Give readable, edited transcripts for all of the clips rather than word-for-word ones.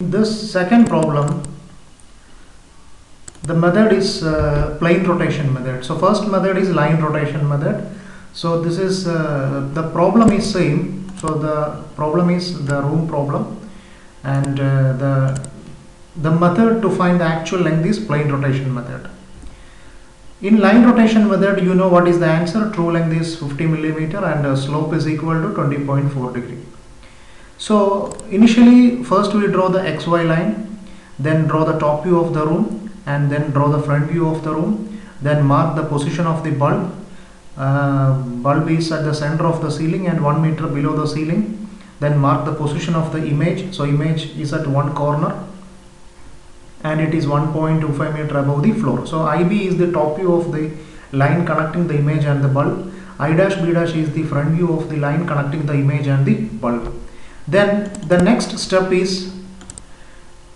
In this second problem, the method is plane rotation method. So first method is line rotation method. So this is the problem is same. So the problem is the room problem, and the method to find the actual length is plane rotation method. In line rotation method, you know what is the answer. True length is 50 mm and slope is equal to 20.4 degree. So initially, first we draw the XY line, then draw the top view of the room, and then draw the front view of the room. Then mark the position of the bulb. Bulb is at the center of the ceiling and 1 meter below the ceiling. Then mark the position of the image. So image is at one corner, and it is 1.25 meter above the floor. So IB is the top view of the line connecting the image and the bulb. I dash B dash is the front view of the line connecting the image and the bulb. Then the next step is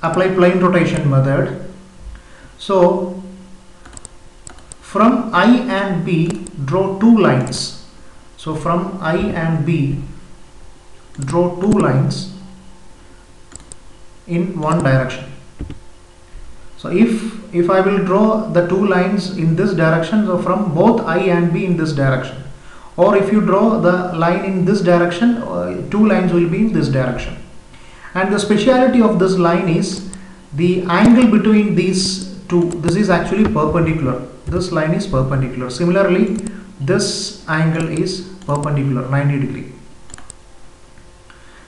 apply plane rotation method. So from I and B draw two lines. So from I and B draw two lines in one direction. So if I will draw the two lines in this direction, so from both I and B in this direction, or if you draw the line in this direction, two lines will be in this direction. And the speciality of this line is the angle between these two. This is actually perpendicular. This line is perpendicular. Similarly, this angle is perpendicular, 90 degree.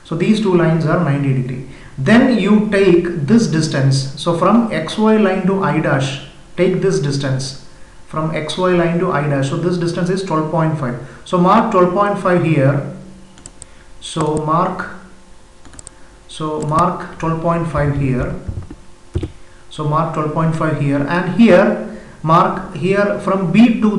So these two lines are 90 degree. Then you take this distance. So from XY line to I dash, take this distance from XY line to I dash. So this distance is 12.5. So mark 12.5 here. So mark 12.5 here. So mark 12.5 here, and here mark here from B to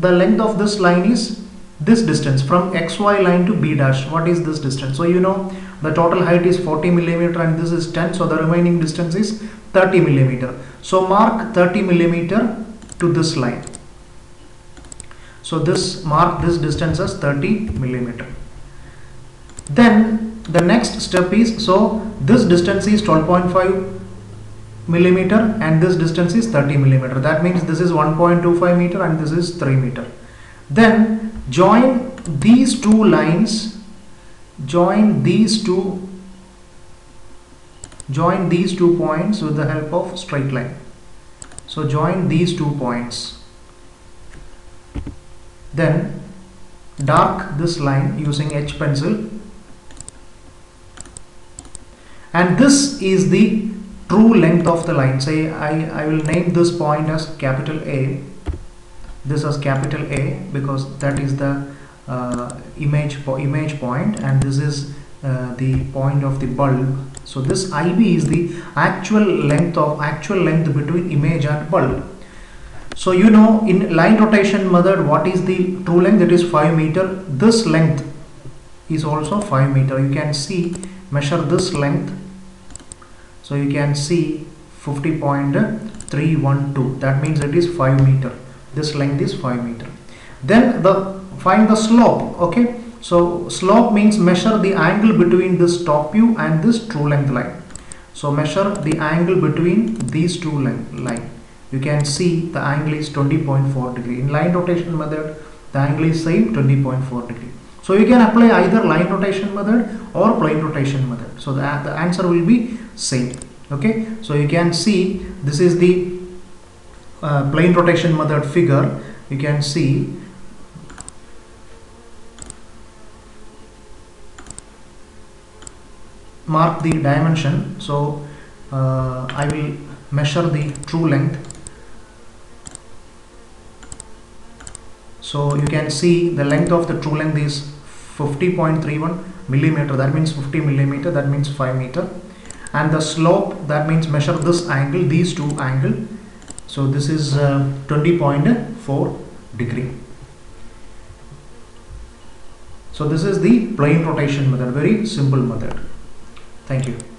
the length of this line is this distance from XY line to B dash. What is this distance? So you know the total height is 40 mm and this is 10, so the remaining distance is 30 mm. So mark 30 mm to this line. So this mark this distance as 30 mm. Then the next step is, so this distance is 12.5 mm and this distance is 30 mm. That means this is 1.25 meter and this is 3 meter. Then join these two lines, join these two points with the help of straight line. So join these two points, then dark this line using H pencil, and this is the true length of the line. Say I will name this point as capital A, this as capital A, because that is the image point, and this is the point of the bulb. So this IB is the actual length between image and bulb. So you know in line rotation method what is the true length, that is 5 meter. This length is also 5 meter. You can see, measure this length. So you can see 50.312. That means it is 5 meter. This length is 5 meter. Then find the slope. Okay, so slope means measure the angle between this top view and this true length line. So measure the angle between these two line. You can see the angle is 20.4 degree. In line rotation method, the angle is same, 20.4 degree. So you can apply either line rotation method or plane rotation method. So the answer will be same. Okay, so you can see this is the plane rotation method figure. You can see mark the dimension. So I will measure the true length. So you can see the length of the true length is 50.31 mm. That means 50 mm. That means 5 meter. And the slope, that means measure this angle, these two angle. So this is 20.4 degree. So this is the plane rotation method, very simple method. Thank you.